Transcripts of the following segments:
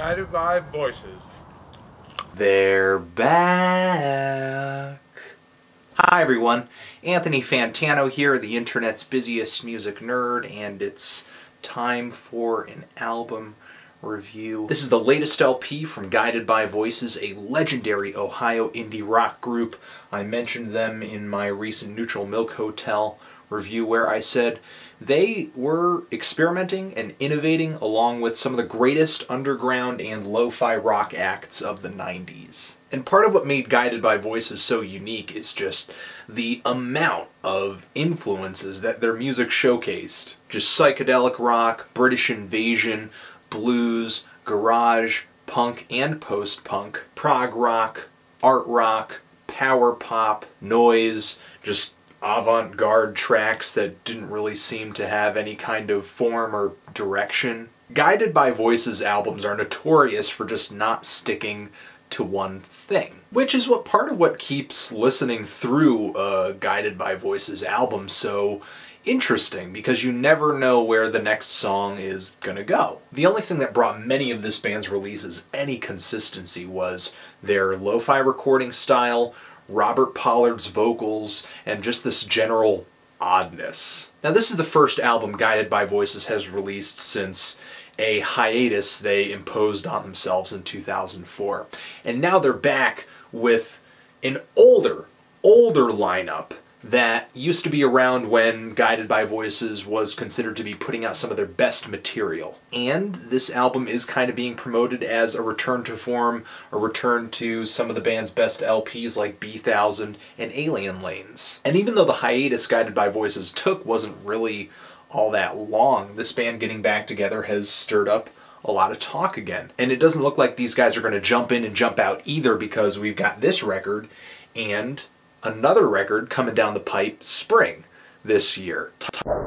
Guided by Voices. They're back. Hi everyone, Anthony Fantano here, the internet's busiest music nerd, and it's time for an album review. This is the latest LP from Guided by Voices, a legendary Ohio indie rock group. I mentioned them in my recent Neutral Milk Hotel review where I said they were experimenting and innovating along with some of the greatest underground and lo-fi rock acts of the 90s. And part of what made Guided by Voices so unique is just the amount of influences that their music showcased. Just psychedelic rock, British invasion, blues, garage, punk and post-punk, prog rock, art rock, power pop, noise, just avant-garde tracks that didn't really seem to have any kind of form or direction. Guided by Voices albums are notorious for just not sticking to one thing, which is what part of what keeps listening through a Guided by Voices album so interesting, because you never know where the next song is gonna go. The only thing that brought many of this band's releases any consistency was their lo-fi recording style, Robert Pollard's vocals, and just this general oddness. Now this is the first album Guided by Voices has released since a hiatus they imposed on themselves in 2004. And now they're back with an older lineup that used to be around when Guided by Voices was considered to be putting out some of their best material. And this album is kind of being promoted as a return to form, a return to some of the band's best LPs like Bee Thousand and Alien Lanes. And even though the hiatus Guided by Voices took wasn't really all that long, this band getting back together has stirred up a lot of talk again. And it doesn't look like these guys are going to jump in and jump out either, because we've got this record and another record coming down the pipe spring this year,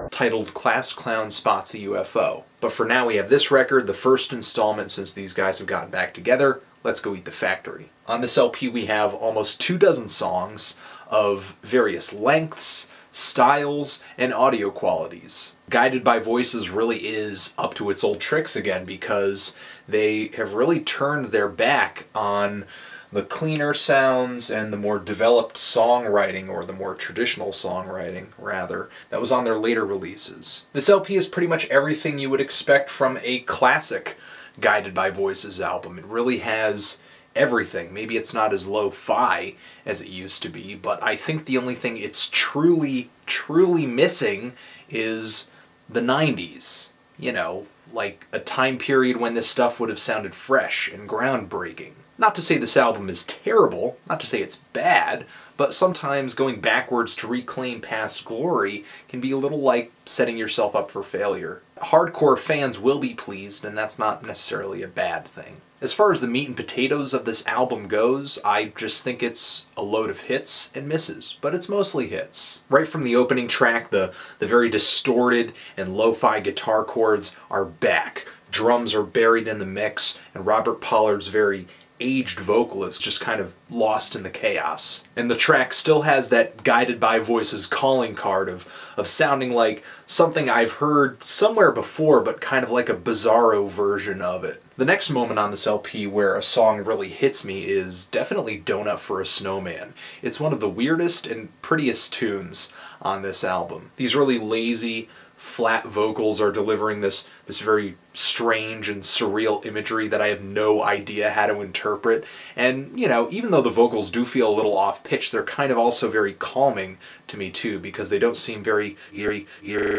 titled Class Clown Spots a UFO. But for now we have this record, the first installment since these guys have gotten back together, Let's Go Eat the Factory. On this LP we have almost 24 songs of various lengths, styles, and audio qualities. Guided by Voices really is up to its old tricks again, because they have really turned their back on the cleaner sounds and the more developed songwriting, or the more traditional songwriting, rather, that was on their later releases. This LP is pretty much everything you would expect from a classic Guided by Voices album. It really has everything. Maybe it's not as lo-fi as it used to be, but I think the only thing it's truly missing is the 90s. You know, like a time period when this stuff would have sounded fresh and groundbreaking. Not to say this album is terrible, not to say it's bad, but sometimes going backwards to reclaim past glory can be a little like setting yourself up for failure. Hardcore fans will be pleased, and that's not necessarily a bad thing. As far as the meat and potatoes of this album goes, I just think it's a load of hits and misses, but it's mostly hits. Right from the opening track, the very distorted and lo-fi guitar chords are back. Drums are buried in the mix, and Robert Pollard's very aged vocalist just kind of lost in the chaos. And the track still has that Guided by Voices calling card of sounding like something I've heard somewhere before, but kind of like a bizarro version of it. The next moment on this LP where a song really hits me is definitely Doughnut for a Snowman. It's one of the weirdest and prettiest tunes on this album. These really lazy, flat vocals are delivering this very strange and surreal imagery that I have no idea how to interpret. And, you know, even though the vocals do feel a little off-pitch, they're kind of also very calming to me, too, because they don't seem very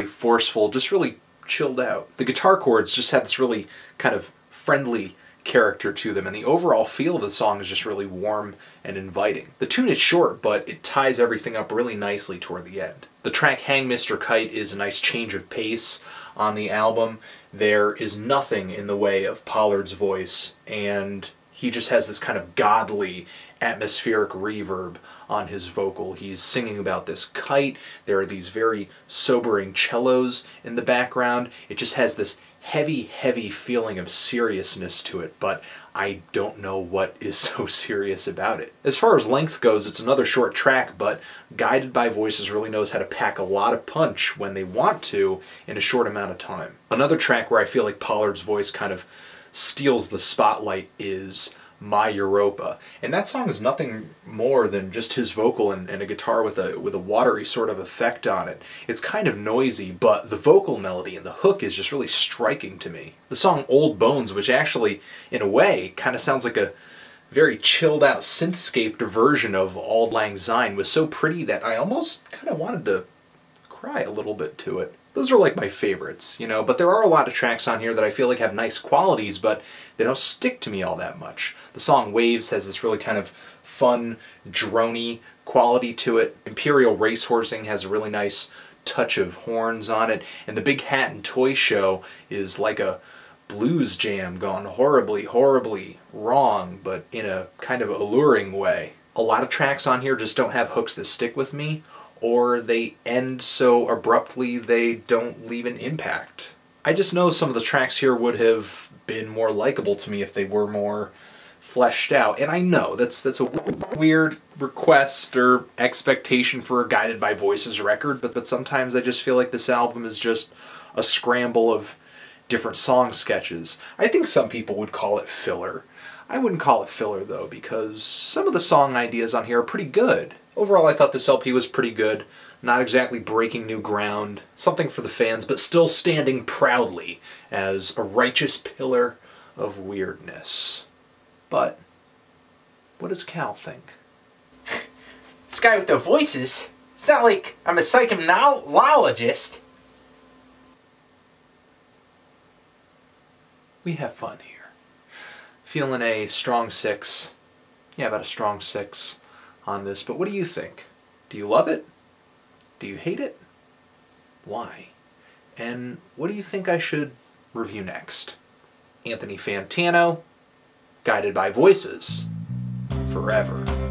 forceful, just really chilled out. The guitar chords just have this really kind of friendly character to them, and the overall feel of the song is just really warm and inviting. The tune is short, but it ties everything up really nicely toward the end. The track Hang Mr. Kite is a nice change of pace on the album. There is nothing in the way of Pollard's voice, and he just has this kind of godly, atmospheric reverb on his vocal. He's singing about this kite. There are these very sobering cellos in the background. It just has this heavy feeling of seriousness to it, but I don't know what is so serious about it. As far as length goes, it's another short track, but Guided by Voices really knows how to pack a lot of punch when they want to in a short amount of time. Another track where I feel like Pollard's voice kind of steals the spotlight is My Europa. And that song is nothing more than just his vocal and a guitar with a watery sort of effect on it. It's kind of noisy, but the vocal melody and the hook is just really striking to me. The song Old Bones, which actually, in a way, kind of sounds like a very chilled out, synthscaped version of Auld Lang Syne, was so pretty that I almost kind of wanted to cry a little bit to it. Those are like my favorites, you know, but there are a lot of tracks on here that I feel like have nice qualities, but they don't stick to me all that much. The song Waves has this really kind of fun, drony quality to it. Imperial Racehorsing has a really nice touch of horns on it. And the Big Hat and Toy Show is like a blues jam gone horribly, horribly wrong, but in a kind of alluring way. A lot of tracks on here just don't have hooks that stick with me, or they end so abruptly they don't leave an impact. I just know some of the tracks here would have been more likable to me if they were more fleshed out, and I know that's a weird request or expectation for a Guided by Voices record, but sometimes I just feel like this album is just a scramble of different song sketches. I think some people would call it filler. I wouldn't call it filler though, because some of the song ideas on here are pretty good. Overall, I thought this LP was pretty good, not exactly breaking new ground, something for the fans, but still standing proudly as a righteous pillar of weirdness. But what does Cal think? This guy with the voices? It's not like I'm a psychomnologist. We have fun here. Feeling a strong 6. Yeah, about a strong 6. On this, but what do you think? Do you love it? Do you hate it? Why? And what do you think I should review next? Anthony Fantano, Guided by Voices, forever.